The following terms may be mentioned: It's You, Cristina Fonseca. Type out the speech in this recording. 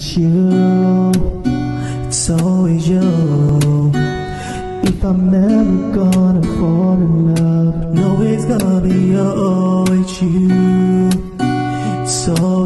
It's you, it's always you. If I'm ever gonna fall in love, no, it's gonna be you. It's you, it's always you.